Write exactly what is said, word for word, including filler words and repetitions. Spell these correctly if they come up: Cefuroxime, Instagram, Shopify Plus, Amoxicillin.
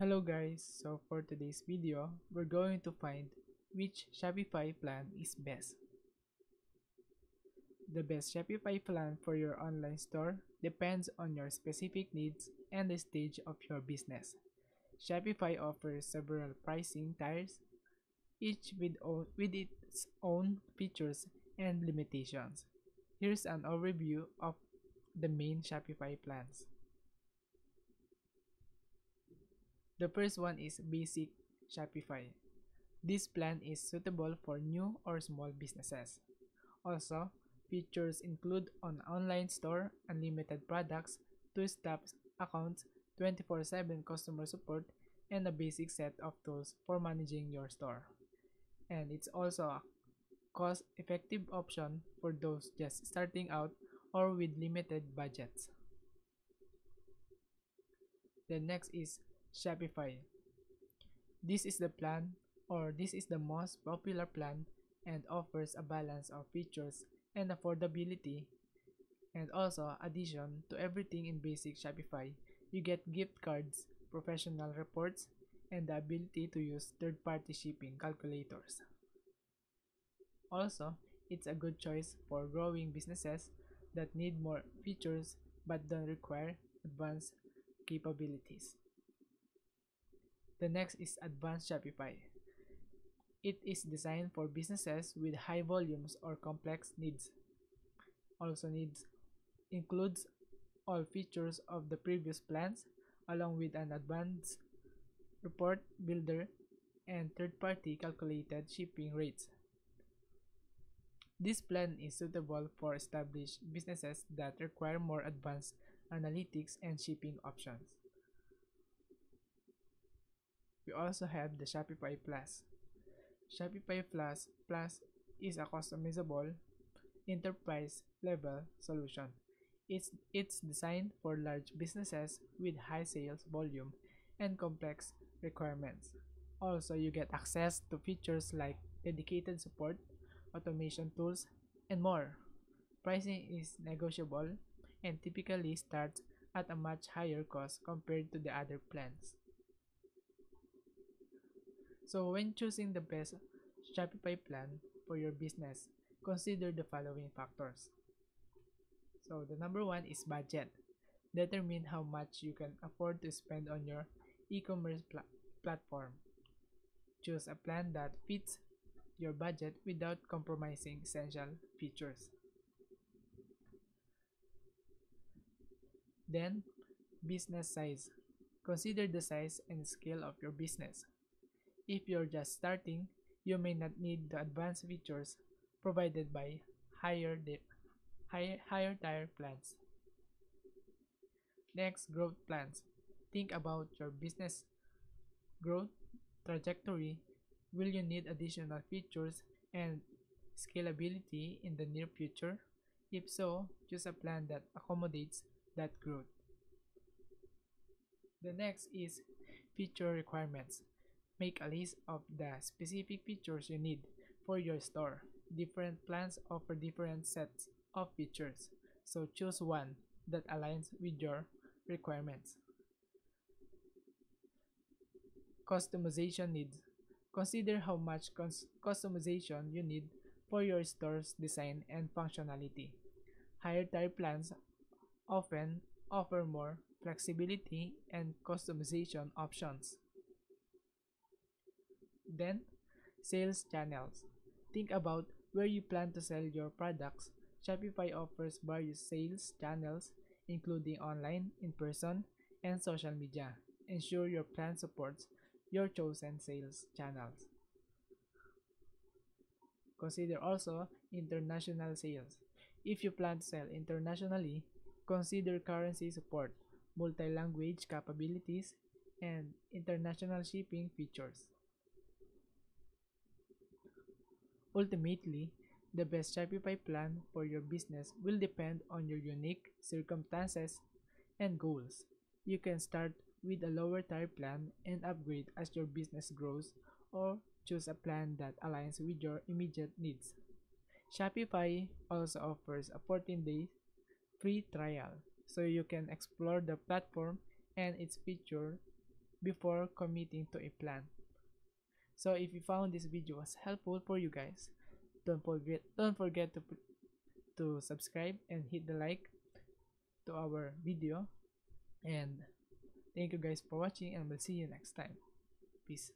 Hello guys, so for today's video, we're going to find which Shopify plan is best. The best Shopify plan for your online store depends on your specific needs and the stage of your business. Shopify offers several pricing tiers, each with, with its own features and limitations. Here's an overview of the main Shopify plans. The first one is Basic Shopify. This plan is suitable for new or small businesses. Also, features include an online store, unlimited products, two-step accounts, twenty-four seven customer support, and a basic set of tools for managing your store. And it's also a cost-effective option for those just starting out or with limited budgets. The next is Shopify. This is the plan or this is the most popular plan and offers a balance of features and affordability, and also addition to everything in Basic Shopify, you get gift cards, professional reports, and the ability to use third-party shipping calculators. Also, it's a good choice for growing businesses that need more features but don't require advanced capabilities. The next is Advanced Shopify. It is designed for businesses with high volumes or complex needs. Also needs includes all features of the previous plans along with an advanced report builder and third-party calculated shipping rates. This plan is suitable for established businesses that require more advanced analytics and shipping options. We also have the Shopify Plus. Shopify Plus Plus is a customizable enterprise-level solution. It's, it's designed for large businesses with high sales volume and complex requirements. Also, you get access to features like dedicated support, automation tools, and more. Pricing is negotiable and typically starts at a much higher cost compared to the other plans. So when choosing the best Shopify plan for your business, consider the following factors. So the number one is budget. Determine how much you can afford to spend on your e-commerce pl platform. Choose a plan that fits your budget without compromising essential features. Then, business size. Consider the size and scale of your business. If you're just starting, you may not need the advanced features provided by higher higher, higher tier plans. Next, growth plans. Think about your business growth trajectory. Will you need additional features and scalability in the near future? If so, choose a plan that accommodates that growth. The next is feature requirements. Make a list of the specific features you need for your store. Different plans offer different sets of features, so choose one that aligns with your requirements. Customization needs. Consider how much customization you need for your store's design and functionality. Higher tier plans often offer more flexibility and customization options. Then, sales channels. Think about where you plan to sell your products. Shopify offers various sales channels, including online, in-person, and social media. Ensure your plan supports your chosen sales channels. Consider also international sales. If you plan to sell internationally, consider currency support, multi-language capabilities, and international shipping features. Ultimately, the best Shopify plan for your business will depend on your unique circumstances and goals. You can start with a lower tier plan and upgrade as your business grows, or choose a plan that aligns with your immediate needs. Shopify also offers a fourteen day free trial, so you can explore the platform and its feature before committing to a plan. So if you found this video was helpful for you guys, don't forget don't forget to to subscribe and hit the like to our video. And thank you guys for watching, and we'll see you next time. Peace.